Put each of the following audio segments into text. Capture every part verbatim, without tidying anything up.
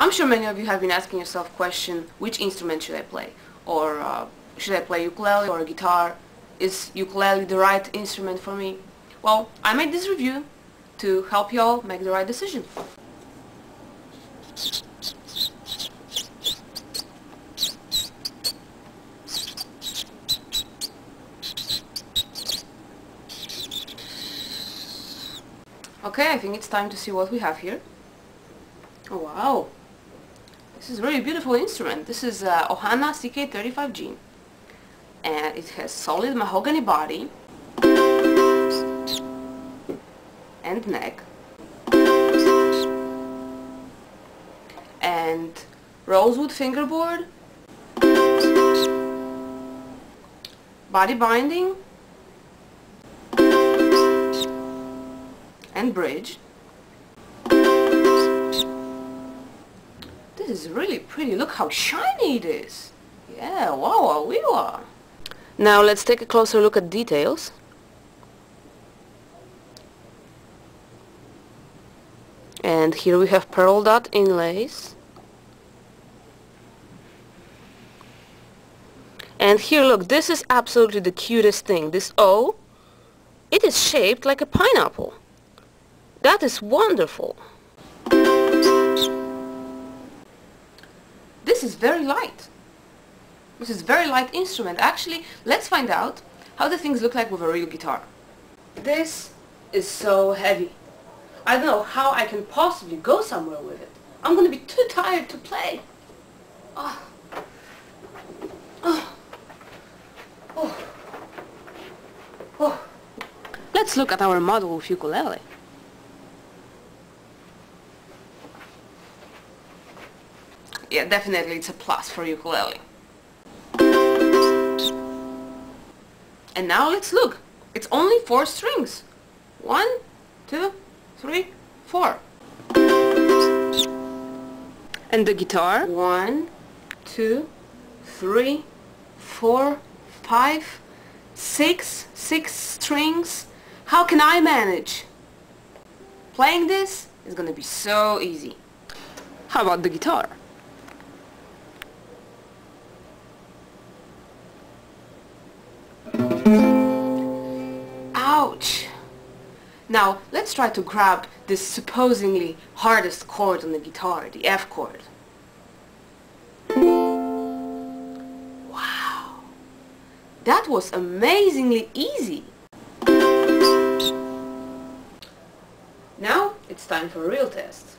I'm sure many of you have been asking yourself question, which instrument should I play? Or uh, should I play ukulele or guitar? Is ukulele the right instrument for me? Well, I made this review to help you all make the right decision. Okay, I think it's time to see what we have here. Oh, wow! This is a really beautiful instrument. This is uh, Ohana C K thirty-five G, and it has solid mahogany body and neck, and rosewood fingerboard, body binding, and bridge. This is really pretty. Look how shiny it is. Yeah, wow, we are. Now let's take a closer look at details. And here we have pearl dot inlays. And here, look, this is absolutely the cutest thing. This O, it is shaped like a pineapple. That is wonderful. This is very light. This is very light instrument. Actually, let's find out how the things look like with a real guitar. This is so heavy. I don't know how I can possibly go somewhere with it. I'm gonna be too tired to play. Oh. Oh. Oh. Oh. Let's look at our model with ukulele. Yeah, definitely it's a plus for ukulele. And now let's look. It's only four strings. One, two, three, four. And the guitar? One, two, three, four, five, six, six strings. How can I manage? Playing this is gonna be so easy. How about the guitar? Ouch! Now let's try to grab this supposedly hardest chord on the guitar, the F chord. Wow! That was amazingly easy! Now it's time for a real test.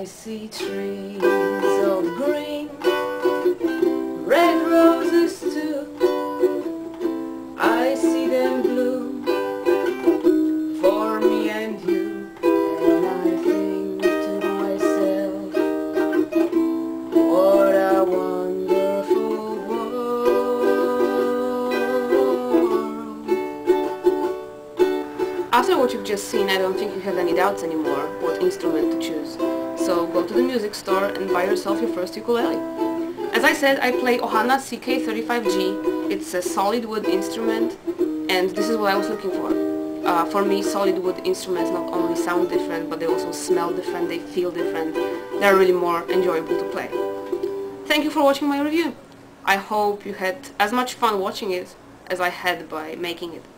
I see trees of green, red roses too. I see them bloom for me and you. And I think to myself, what a wonderful world. After what you've just seen, I don't think you have any doubts anymore what instrument to choose. So go to the music store and buy yourself your first ukulele. As I said, I play Ohana C K thirty-five G. It's a solid wood instrument, and this is what I was looking for. Uh, for me, solid wood instruments not only sound different, but they also smell different, they feel different. They're really more enjoyable to play. Thank you for watching my review. I hope you had as much fun watching it as I had by making it.